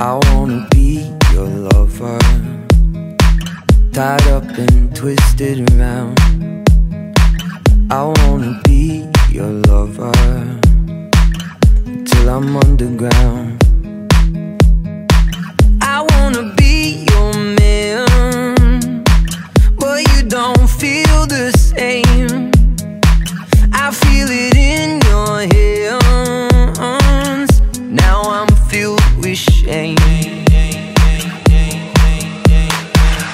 I wanna be your lover, tied up and twisted around. I wanna be your lover till I'm underground. I wanna be your man, but you don't feel the same. I feel it in your hands. Now I'm filled with shame.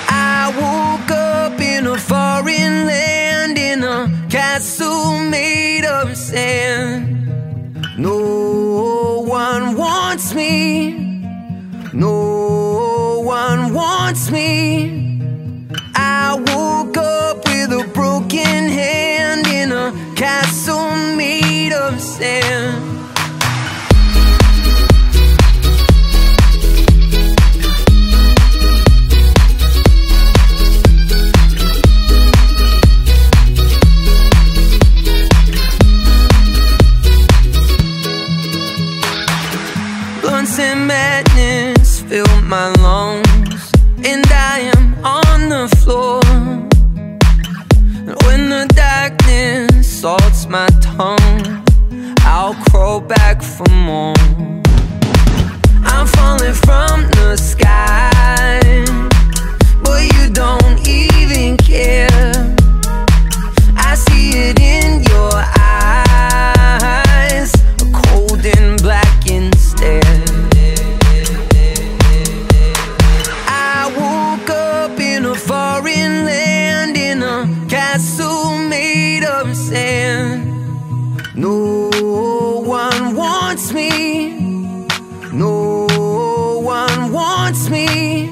I woke up in a foreign land, in a castle made of sand. No one wants me, no one wants me. I woke up with a broken hand, in a castle made of sand. Blunts and madness fill my lungs, and I am on the floor. When the darkness salts my tongue, I'll crawl back for more. I'm falling from the sky, but you don't even care. I see it in your eyes, a cold and blackened stare. I woke up in a foreign land, in a castle made of sand. No one wants me, no one wants me.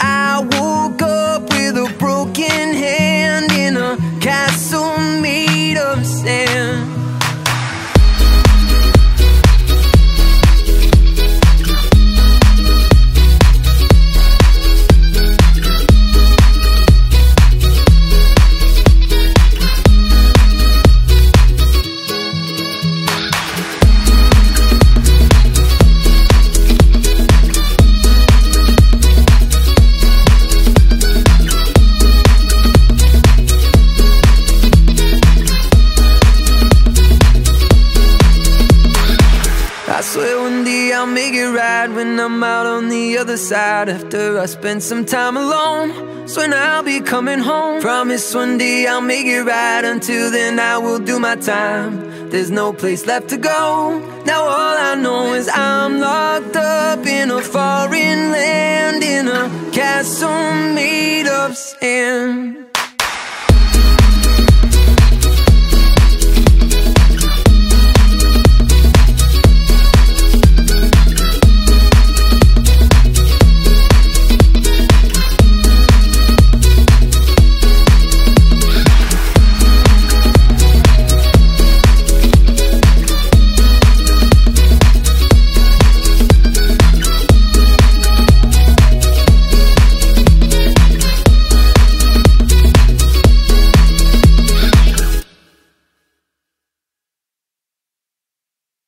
I woke up with a broken hand, in a castle made of sand. I swear one day I'll make it right, when I'm out on the other side, after I spend some time alone. So when I'll be coming home. Promise one day I'll make it right, until then I will do my time. There's no place left to go. Now all I know is I'm locked up in a foreign land, in a castle made of sand.